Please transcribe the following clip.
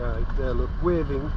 guy there, look, waving